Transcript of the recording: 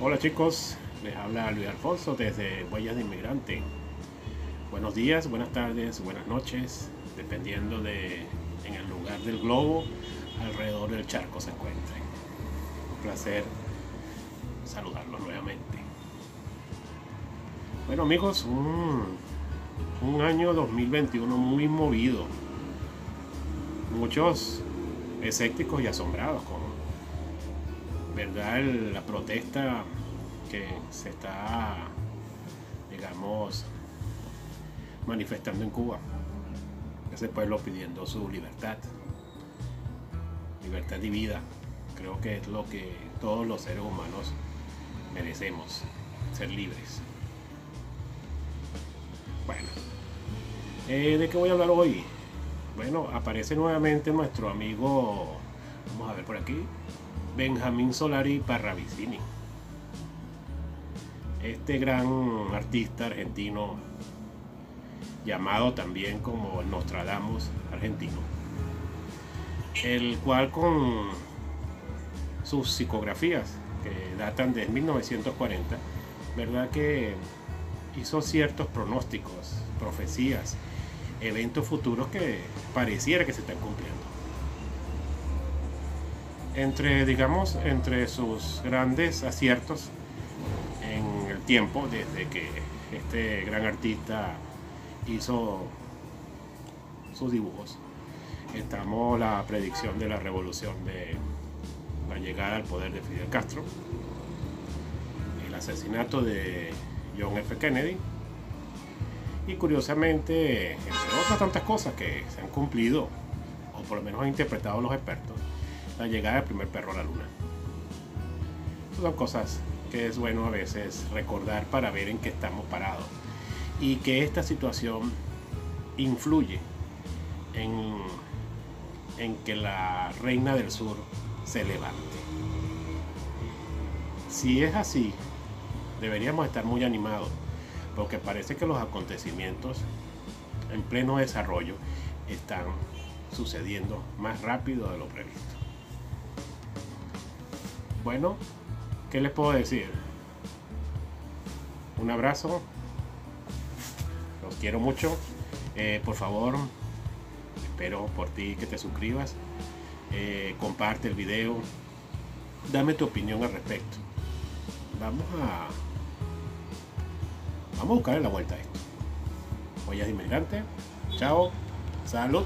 Hola chicos, les habla Luis Alfonso desde Huellas de Inmigrante. Buenos días, buenas tardes, buenas noches, dependiendo de en el lugar del globo alrededor del charco se encuentren. Un placer saludarlos nuevamente. Bueno amigos, un año 2021 muy movido. Muchos escépticos y asombrados con verdad la protesta que se está, digamos, manifestando en Cuba. Ese pueblo pidiendo su libertad y vida. Creo que es lo que todos los seres humanos merecemos, ser libres. Bueno, ¿de qué voy a hablar hoy? Bueno, aparece nuevamente nuestro amigo, vamos a ver por aquí, Benjamín Solari Parravicini. Este gran artista argentino, llamado también como el Nostradamus Argentino, el cual con sus psicografías, que datan de 1940, verdad que hizo ciertos pronósticos, profecías, eventos futuros que pareciera que se están cumpliendo. Entre sus grandes aciertos en el tiempo, desde que este gran artista hizo sus dibujos, estamos la predicción de la revolución, de la llegada al poder de Fidel Castro, el asesinato de John F. Kennedy, y curiosamente, entre otras tantas cosas que se han cumplido, o por lo menos han interpretado los expertos, la llegada del primer perro a la luna. Estas son cosas que es bueno a veces recordar para ver en qué estamos parados y que esta situación influye en que la reina del sur se levante. Si es así, deberíamos estar muy animados, porque parece que los acontecimientos en pleno desarrollo están sucediendo más rápido de lo previsto. Bueno, ¿qué les puedo decir? Un abrazo, los quiero mucho. Por favor, espero por ti que te suscribas, comparte el video, dame tu opinión al respecto. Vamos a buscarle la vuelta a esto. Huellas de Inmigrante. Chao. Salud.